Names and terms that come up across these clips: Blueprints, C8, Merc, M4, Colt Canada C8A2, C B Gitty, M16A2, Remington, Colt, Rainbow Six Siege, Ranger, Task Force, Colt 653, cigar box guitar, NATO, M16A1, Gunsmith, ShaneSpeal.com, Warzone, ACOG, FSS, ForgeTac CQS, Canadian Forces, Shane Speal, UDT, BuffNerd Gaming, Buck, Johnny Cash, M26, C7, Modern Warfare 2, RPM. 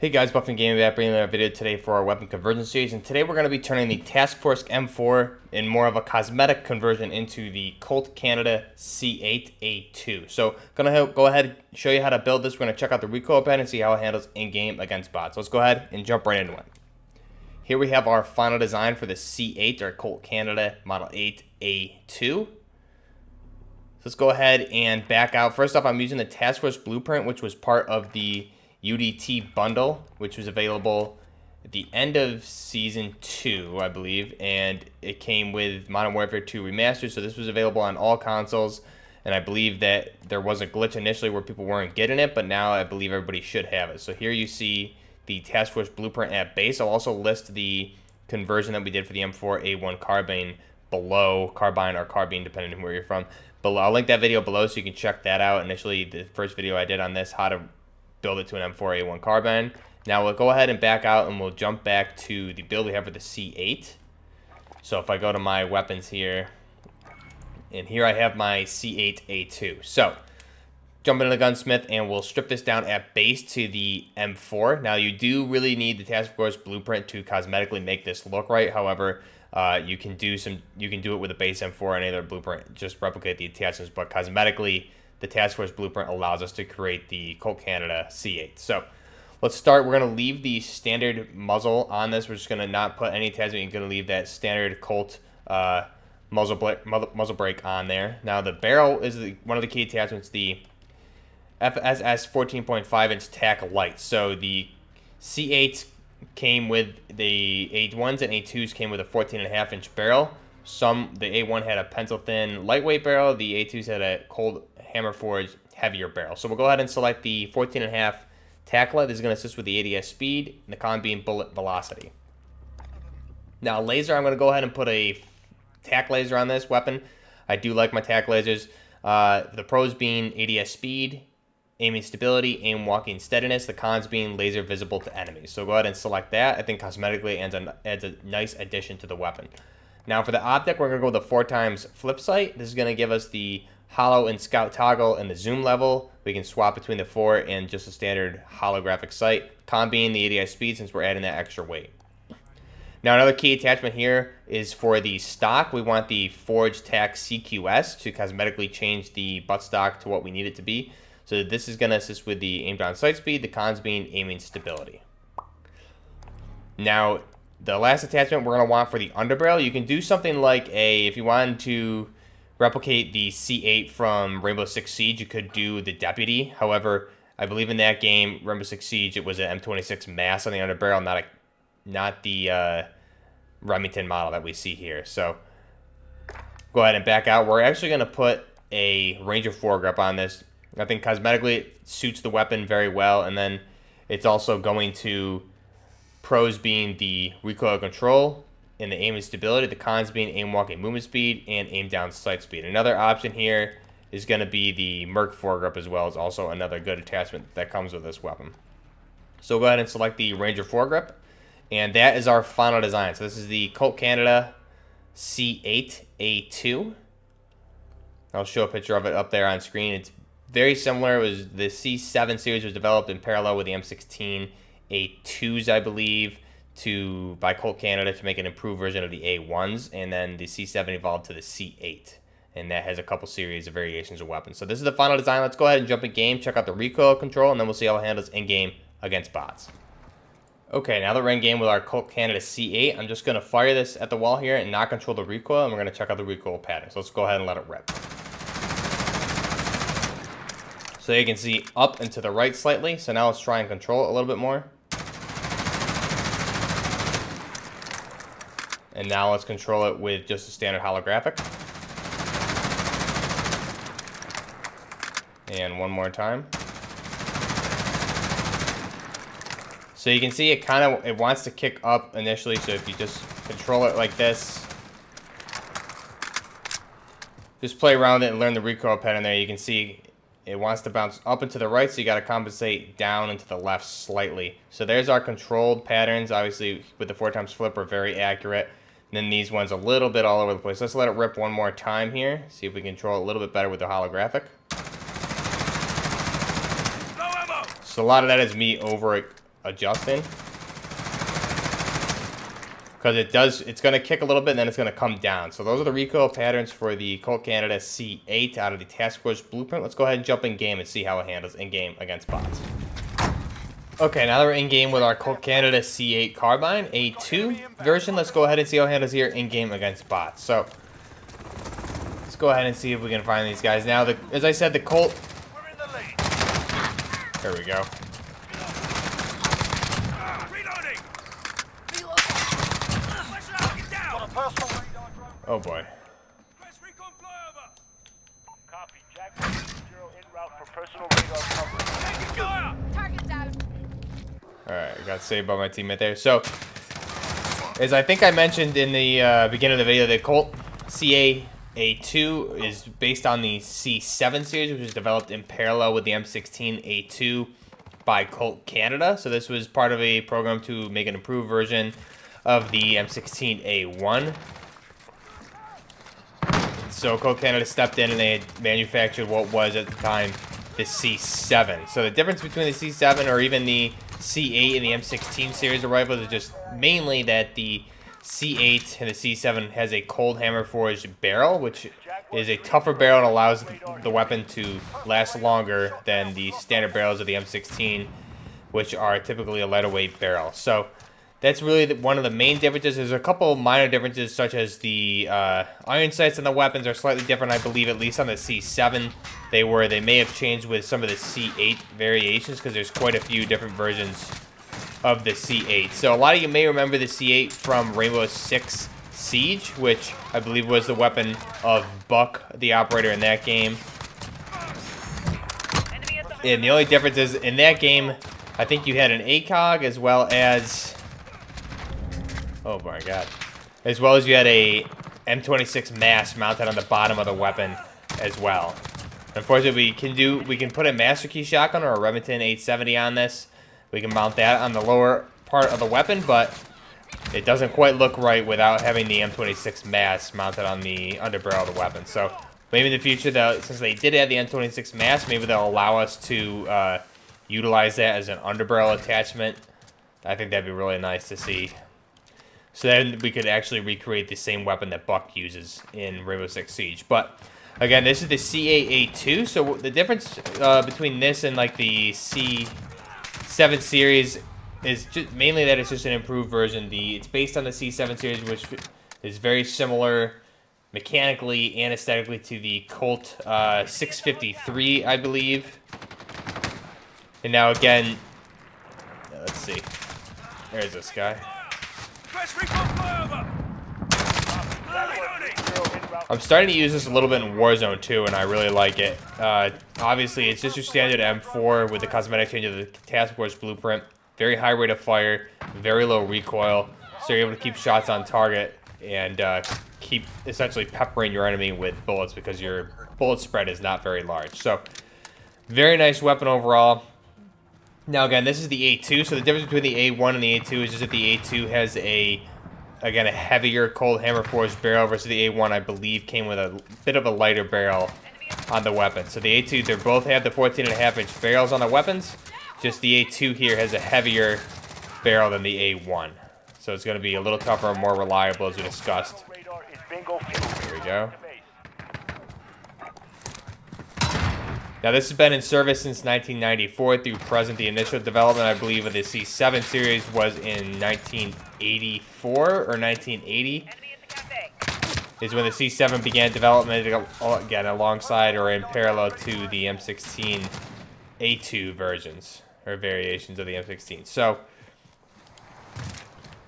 Hey guys, BuffNerd Gaming back, bringing another video today for our weapon conversion series, and today we're going to be turning the Task Force M4 in more of a cosmetic conversion into the Colt Canada C8A2. So going to go ahead and show you how to build this. We're going to check out the recoil pad and see how it handles in-game against bots. Let's go ahead and jump right into it. Here we have our final design for the C8 or Colt Canada Model 8A2. Let's go ahead and back out. First off, I'm using the Task Force Blueprint, which was part of the UDT bundle, which was available at the end of Season 2, I believe, and it came with Modern Warfare 2 Remastered, so this was available on all consoles, and I believe that there was a glitch initially where people weren't getting it, but now I believe everybody should have it. So here you see the Task Force Blueprint at base. I'll also list the conversion that we did for the M4A1 carbine below, carbine, depending on where you're from. Below, I'll link that video below so you can check that out. Initially, the first video I did on this, how to build it to an M4A1 carbine. Now we'll go ahead and back out and we'll jump back to the build we have for the C8. So if I go to my weapons here, and here I have my C8A2. So jump into the Gunsmith and we'll strip this down at base to the M4. Now you do really need the Task Force Blueprint to cosmetically make this look right. However, you can do it with a base M4 or any other blueprint. Just replicate the attachments, but cosmetically, the Task Force Blueprint allows us to create the Colt Canada C8. So let's start. We're going to leave the standard muzzle on this. We're just going to not put any attachment. You're going to leave that standard Colt muzzle brake on there. Now the barrel is one of the key attachments, the FSS 14.5-inch tack light. So the C8 came with the A1s and A2s came with a 14.5-inch barrel. The A1 had a pencil thin lightweight barrel. The A2s had a cold hammer forged heavier barrel. So we'll go ahead and select the 14.5 tack light. This is going to assist with the ADS speed and the con beam bullet velocity. Now laser, I'm going to go ahead and put a tack laser on this weapon. I do like my tack lasers. The pros being ADS speed, aiming stability, aim walking steadiness, the cons being laser visible to enemies. So go ahead and select that. I think cosmetically adds a nice addition to the weapon. Now for the optic, we're going to go with the 4x flip sight. This is going to give us the hollow and scout toggle and the zoom level. We can swap between the 4 and just a standard holographic sight. Con being the ADI speed since we're adding that extra weight. Now another key attachment here is for the stock. We want the ForgeTac CQS to cosmetically change the buttstock to what we need it to be. So this is going to assist with the aim down sight speed, the cons being aiming stability. Now the last attachment we're going to want for the underbarrel, you can do something like if you wanted to replicate the C8 from Rainbow Six Siege, you could do the Deputy. However, I believe in that game, Rainbow Six Siege, it was an M26 mass on the underbarrel, not the Remington model that we see here. So go ahead and back out. We're actually going to put a Ranger foregrip on this. I think cosmetically it suits the weapon very well, and then it's also going to... Pros being the recoil control and the aim and stability, the cons being aim walking movement speed and aim down sight speed. Another option here is going to be the Merc foregrip as well. It's also another good attachment that comes with this weapon. So go ahead and select the Ranger foregrip, and that is our final design. So this is the Colt Canada C8A2. I'll show a picture of it up there on screen. It's very similar. It was the C7 series was developed in parallel with the M16 A2s, I believe, by Colt Canada to make an improved version of the A1s, and then the C7 evolved to the C8, and that has a couple series of variations of weapons. So this is the final design. Let's go ahead and jump in game, check out the recoil control, and then we'll see how it handles in-game against bots. Okay, now that we're in game with our Colt Canada C8, I'm just going to fire this at the wall here and not control the recoil, and we're going to check out the recoil pattern. So let's go ahead and let it rip. So you can see up and to the right slightly. So now let's try and control it a little bit more. And now let's control it with just a standard holographic. And one more time. So you can see it kind of, it wants to kick up initially. So if you just control it like this, just play around with it and learn the recoil pattern there, you can see it wants to bounce up and to the right. So you got to compensate down and to the left slightly. So there's our controlled patterns. Obviously with the 4x flip are very accurate. And then these ones a little bit all over the place. Let's let it rip one more time here. See if we can control it a little bit better with the holographic. No ammo. So a lot of that is me over adjusting. Because it does, it's going to kick a little bit and then it's going to come down. So those are the recoil patterns for the Colt Canada C8 out of the Task Force Blueprint. Let's go ahead and jump in game and see how it handles in game against bots. Okay, now that we're in game with our Colt Canada C8 carbine, A2 version, let's go ahead and see how it handles here in game against bots. So let's go ahead and see if we can find these guys. Now, as I said, the Colt. There we go. Oh boy. Alright, I got saved by my teammate there. So, as I think I mentioned in the beginning of the video, the Colt CA-A2 is based on the C7 series, which was developed in parallel with the M16A2 by Colt Canada. So this was part of a program to make an improved version of the M16A1. So Colt Canada stepped in and they had manufactured what was at the time the C7. So the difference between the C7 or even the C8 and the M16 series of rifles is just mainly that the C8 and the C7 has a cold hammer forged barrel, which is a tougher barrel and allows the weapon to last longer than the standard barrels of the M16, which are typically a lighter weight barrel. So that's really one of the main differences. There's a couple of minor differences, such as the iron sights on the weapons are slightly different, I believe, at least on the C7. They may have changed with some of the C8 variations, because there's quite a few different versions of the C8. So a lot of you may remember the C8 from Rainbow Six Siege, which I believe was the weapon of Buck, the operator in that game. And the only difference is, in that game, I think you had an ACOG as well as... Oh my god. As well as you had a M26 mask mounted on the bottom of the weapon as well. Unfortunately, we can put a master key shotgun or a Remington 870 on this. We can mount that on the lower part of the weapon, but it doesn't quite look right without having the M26 mask mounted on the underbarrel of the weapon. So maybe in the future, since they did add the M26 mask, maybe they'll allow us to utilize that as an underbarrel attachment. I think that'd be really nice to see. So then we could actually recreate the same weapon that Buck uses in Rainbow Six Siege. But again, this is the CA-A2. So the difference between this and like the C7 series is just mainly that it's just an improved version. It's based on the C7 series, which is very similar mechanically and aesthetically to the Colt 653, I believe. And now again, let's see. There's this guy. I'm starting to use this a little bit in Warzone too, and I really like it. Obviously, it's just your standard M4 with the cosmetic change of the Task Force Blueprint. Very high rate of fire, very low recoil, so you're able to keep shots on target and keep essentially peppering your enemy with bullets because your bullet spread is not very large. So, very nice weapon overall. Now again, this is the A2, so the difference between the A1 and the A2 is just that the A2 has a heavier cold hammer forged barrel versus the A1, I believe, came with a bit of a lighter barrel on the weapon. So the A2, they both have the 14.5-inch barrels on the weapons, just the A2 here has a heavier barrel than the A1. So it's going to be a little tougher and more reliable, as we discussed. There we go. Now, this has been in service since 1994 through present. The initial development, I believe, of the C7 series was in 1984 or 1980 is when the C7 began development, again, alongside or in parallel to the M16A2 versions or variations of the M16. So,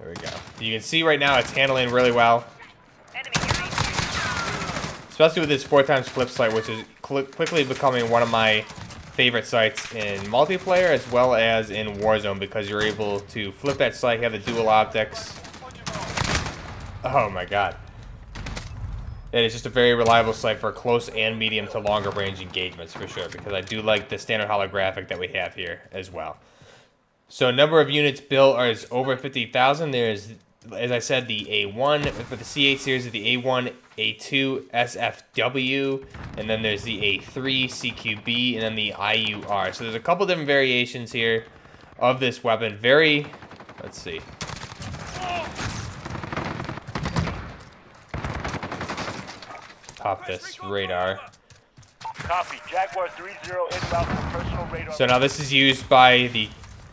there we go. You can see right now it's handling really well. Especially with this 4x flip sight, which is quickly becoming one of my favorite sights in multiplayer as well as in Warzone, because you're able to flip that sight, have the dual optics. Oh my god. And it's just a very reliable sight for close and medium to longer range engagements for sure, because I do like the standard holographic that we have here as well. So number of units built is over 50,000. There's, as I said, the A1 for the C8 series of the A1, A2, SFW, and then there's the A3, CQB, and then the IUR. So there's a couple different variations here of this weapon. Very, let's see. Pop this radar. Copy. Jaguar 30 inbound for personal radar. So now this is used by the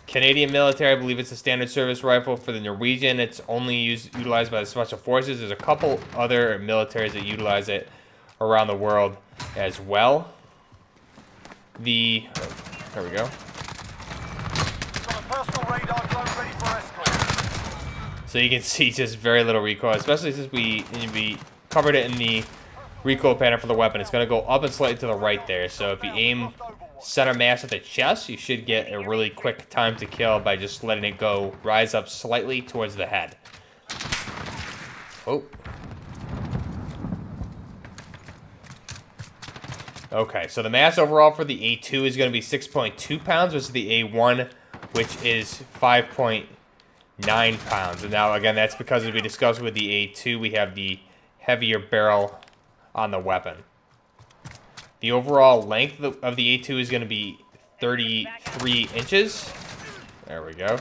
Canadian military. I believe it's a standard service rifle for the Norwegian. It's only utilized by the Special Forces. There's a couple other militaries that utilize it around the world as well. The, there we go. So you can see just very little recoil, especially since we covered it in the recoil pattern for the weapon. It's going to go up and slightly to the right there. So if you aim center mass at the chest, you should get a really quick time to kill by just letting it go rise up slightly towards the head. Oh. Okay, so the mass overall for the A2 is going to be 6.2 pounds versus the A1, which is 5.9 pounds. And now, again, that's because, as we discussed with the A2, we have the heavier barrel on the weapon. The overall length of the A2 is going to be 33 inches. There we go.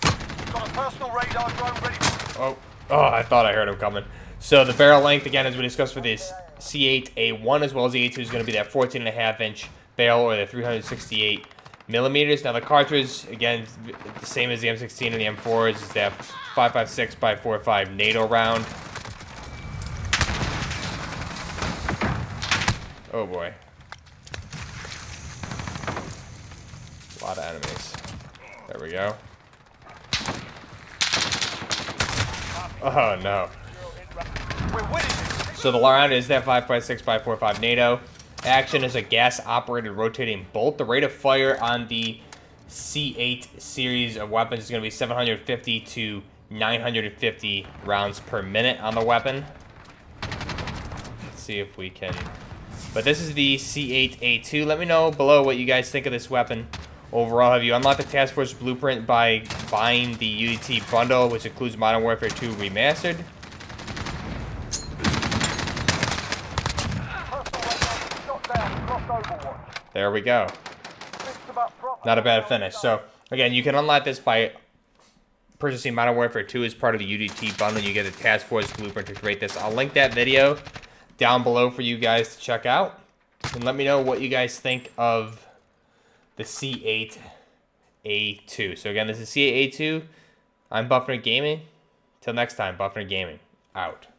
Got a personal radar drone ready. Oh, I thought I heard him coming. So the barrel length, again, as we discussed for this C8A1 as well as the A2, is going to be that 14.5-inch barrel, or the 368 millimeters. Now the cartridge, again, the same as the M16 and the M4, is that 5.56×45mm NATO round. Oh boy. A lot of enemies. There we go. Oh no. So the round is that 5.56×45mm NATO. Action is a gas-operated rotating bolt. The rate of fire on the C8 series of weapons is going to be 750 to 950 rounds per minute on the weapon. Let's see if we can... But this is the C8A2. Let me know below what you guys think of this weapon overall. Have you unlocked the Task Force Blueprint by buying the UDT bundle, which includes Modern Warfare 2 Remastered? There we go. Not a bad finish. So, again, you can unlock this by purchasing Modern Warfare 2 as part of the UDT bundle. You get the Task Force Blueprint to create this. I'll link that video down below for you guys to check out, and let me know what you guys think of the C8A2. So again, this is C8A2. I'm BuffNerd Gaming. Till next time, BuffNerd Gaming out.